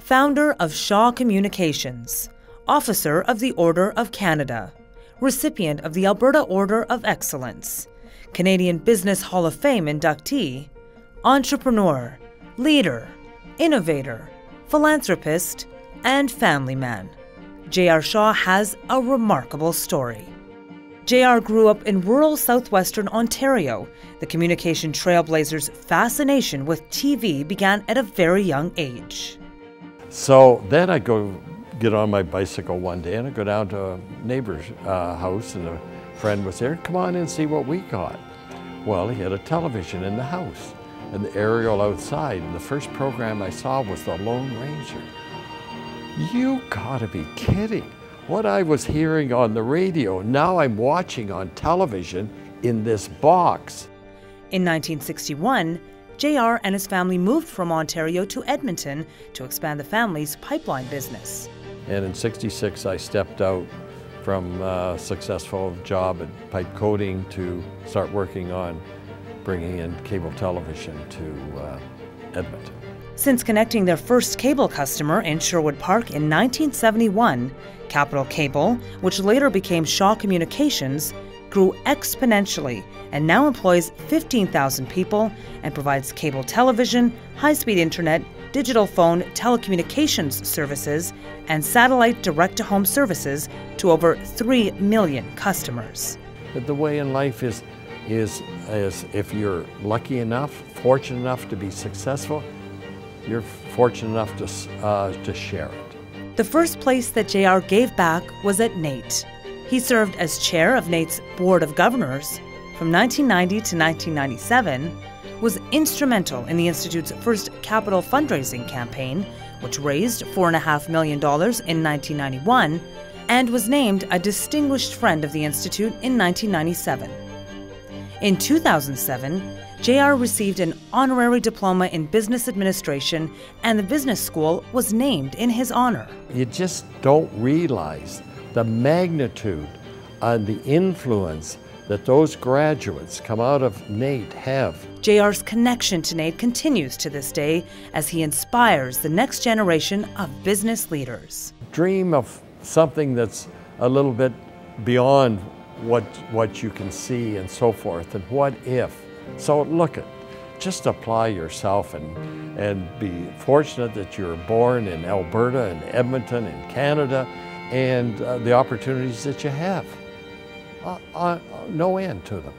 founder of Shaw Communications, officer of the Order of Canada, recipient of the Alberta Order of Excellence, Canadian Business Hall of Fame inductee, entrepreneur, leader, innovator, philanthropist, and family man. J.R. Shaw has a remarkable story. J.R. grew up in rural southwestern Ontario. The communication trailblazer's fascination with TV began at a very young age. So then I go get on my bicycle one day and I go down to a neighbor's house, and a friend was there. Come on in and see what we got. Well, he had a television in the house and the aerial outside, and the first program I saw was the Lone Ranger. You gotta be kidding. What I was hearing on the radio, now I'm watching on television in this box. In 1961, J.R. and his family moved from Ontario to Edmonton to expand the family's pipeline business. And in '66, I stepped out from a successful job at pipe coating to start working on bringing in cable television to Edmonton. Since connecting their first cable customer in Sherwood Park in 1971, Capital Cable, which later became Shaw Communications, grew exponentially and now employs 15,000 people and provides cable television, high-speed internet, digital phone, telecommunications services, and satellite direct-to-home services to over 3 million customers. But the way in life is if you're lucky enough, fortunate enough to be successful, you're fortunate enough to share it. The first place that J.R. gave back was at NAIT. He served as chair of NAIT's Board of Governors from 1990 to 1997, was instrumental in the Institute's first capital fundraising campaign, which raised $4.5 million in 1991, and was named a Distinguished Friend of the Institute in 1997. In 2007, J.R. received an honorary diploma in business administration, and the business school was named in his honor. You just don't realize the magnitude and the influence that those graduates come out of NAIT have. J.R.'s connection to NAIT continues to this day as he inspires the next generation of business leaders. Dream of something that's a little bit beyond what you can see and so forth, and what if. So look at, just apply yourself and be fortunate that you're born in Alberta and Edmonton and Canada, and the opportunities that you have, no end to them.